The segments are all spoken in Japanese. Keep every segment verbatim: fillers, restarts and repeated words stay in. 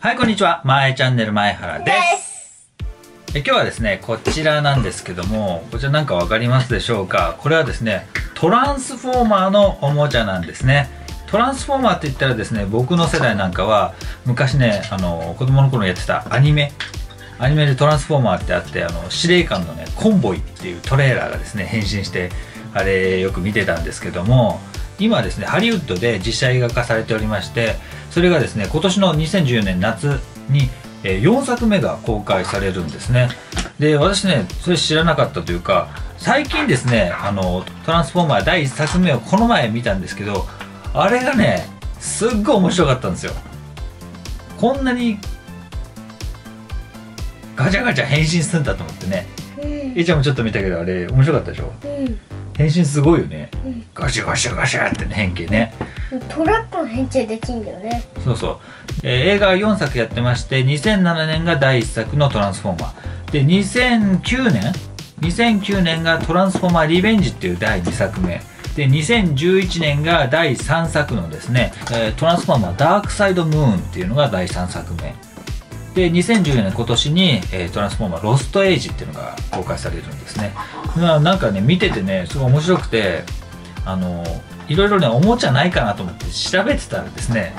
はい、こんにちは。まえチャンネル前原です。え、今日はですね、こちらなんですけども、こちらなんかわかりますでしょうか。これはですね、トランスフォーマーのおもちゃなんですね。トランスフォーマーって言ったらですね、僕の世代なんかは、昔ね、あの、子供の頃やってたアニメ、アニメでトランスフォーマーってあって、あの、司令官のね、コンボイっていうトレーラーがですね、変身して、あれよく見てたんですけども、今ですね、ハリウッドで実写映画化されておりまして、それがですね、今年のにせんじゅうよねん夏によんさくめが公開されるんですね。で、私ね、それ知らなかったというか、最近ですね、あの、トランスフォーマーだいいっさつめをこの前見たんですけど、あれがね、すっごい面白かったんですよ。こんなにガチャガチャ変身するんだと思ってね。えちゃんもちょっと見たけど、あれ面白かったでしょ。うん変身すごいよね、うん、ガシャガシャガシャってね変形ねトラックの変形できんだよねそうそう、えー、映画はよんさくやってましてにせんななねんがだいいっさくの「トランスフォーマー」でにせんきゅうねんにせんきゅうねんが「トランスフォーマーリベンジ」っていうだいにさくめでにせんじゅういちねんがだいさんさくのですね「えー、トランスフォーマーダークサイドムーン」っていうのがだいさんさくめでにせんじゅうよねん今年に、えー「トランスフォーマーロストエイジ」っていうのが公開されるんですね。なんかね見ててねすごい面白くてあのいろいろねおもちゃないかなと思って調べてたらですね、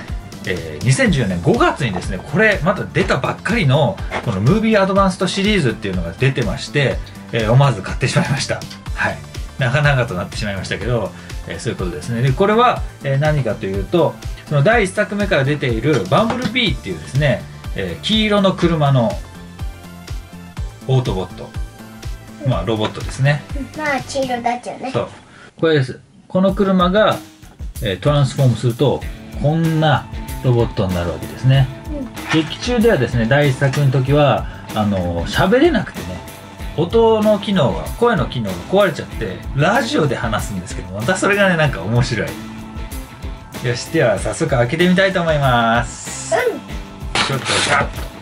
えー、にせんじゅうよねんごがつにですねこれまだ出たばっかりのこのムービーアドバンストシリーズっていうのが出てまして、えー、思わず買ってしまいました。はい長々となってしまいましたけど、えー、そういうことですね。でこれは、えー、何かというとそのだいいっさくめから出ているバンブルビーっていうですねえー、黄色の車のオートボット、うん、まあロボットですね。まあ黄色だっちゃうね。そうこれです。この車が、えー、トランスフォームするとこんなロボットになるわけですね。うん、劇中ではですねだいいっさくの時はあの喋れなくてね音の機能が声の機能が壊れちゃってラジオで話すんですけどまたそれがねなんか面白い。よしでは早速開けてみたいと思います。うん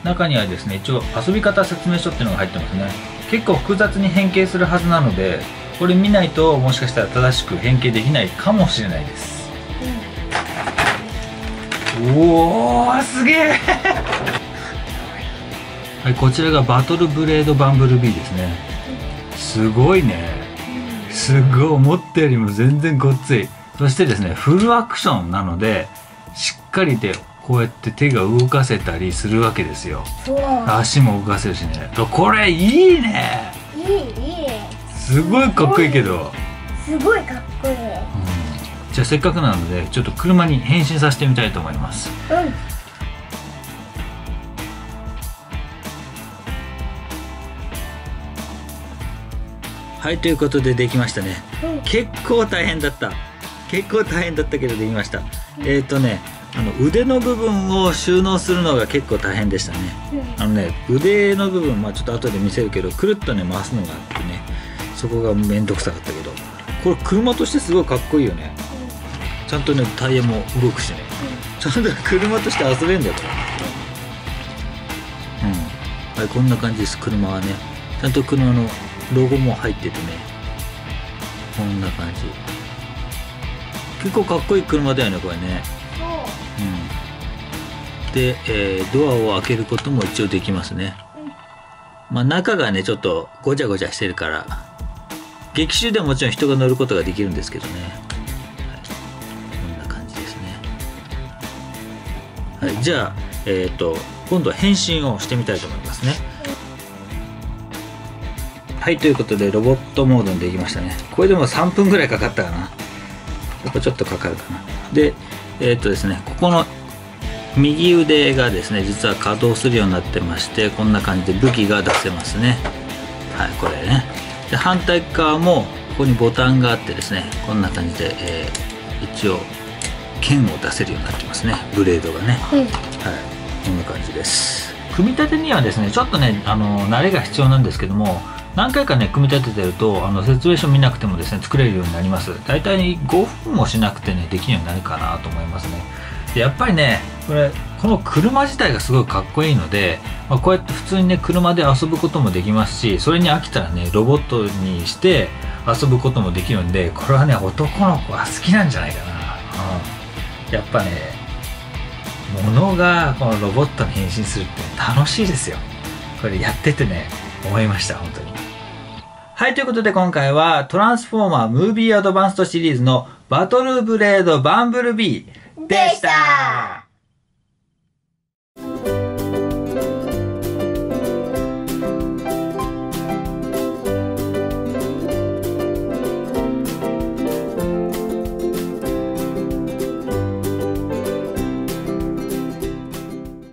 中にはですね一応遊び方説明書っていうのが入ってますね。結構複雑に変形するはずなのでこれ見ないともしかしたら正しく変形できないかもしれないです、うん、おーすげえ、はい、こちらがバトルブレードバンブルビーですね。すごいねすごい思ったよりも全然ごっつい。そしてですねフルアクションなのでしっかり手をこうやって手が動かせたりするわけですよ。足も動かせるしね。これいいね。いいいい。すごいかっこいいけど。すごいかっこいい。うん、じゃあせっかくなのでちょっと車に変身させてみたいと思います。うん。はいということでできましたね。うん、結構大変だった。結構大変だったけどできました。うん、えっとね。あの腕の部分を収納するのが結構大変でしたね。うん、あのね腕の部分まあちょっと後で見せるけどくるっとね回すのがあってねそこが面倒くさかったけどこれ車としてすごいかっこいいよね。うん、ちゃんとねタイヤも動くしね、うん、ちゃんと車として遊べるんだよこれ。うんはいこんな感じです。車はねちゃんと車のロゴも入っててねこんな感じ結構かっこいい車だよねこれね。うん、で、えー、ドアを開けることも一応できますね。うん、まあ中がねちょっとごちゃごちゃしてるから劇中でももちろん人が乗ることができるんですけどね、はい、こんな感じですね。はいじゃあ、えー、と今度は変身をしてみたいと思いますね。うん、はいということでロボットモードにできましたね。これでもさんぷんぐらいかかったかなやっぱちょっとかかるかな。でえっとですね、ここの右腕がですね実は稼働するようになってましてこんな感じで武器が出せますね。はいこれねで反対側もここにボタンがあってですねこんな感じで、えー、一応剣を出せるようになってますねブレードがね、うん、はいこんな感じです。組み立てにはですねちょっとねあの慣れが必要なんですけども何回かね組み立ててるとあの説明書見なくてもですね作れるようになります。大体ごふんもしなくてねできるようになるかなと思いますね。でやっぱりねこれこの車自体がすごいかっこいいので、まあ、こうやって普通にね車で遊ぶこともできますしそれに飽きたらねロボットにして遊ぶこともできるんでこれはね男の子は好きなんじゃないかな。うん、やっぱねものがこのロボットに変身するって楽しいですよ。これやっててね、思いました、本当に。はい、ということで今回はトランスフォーマームービーアドバンストシリーズのバトルブレードバンブルビーでした。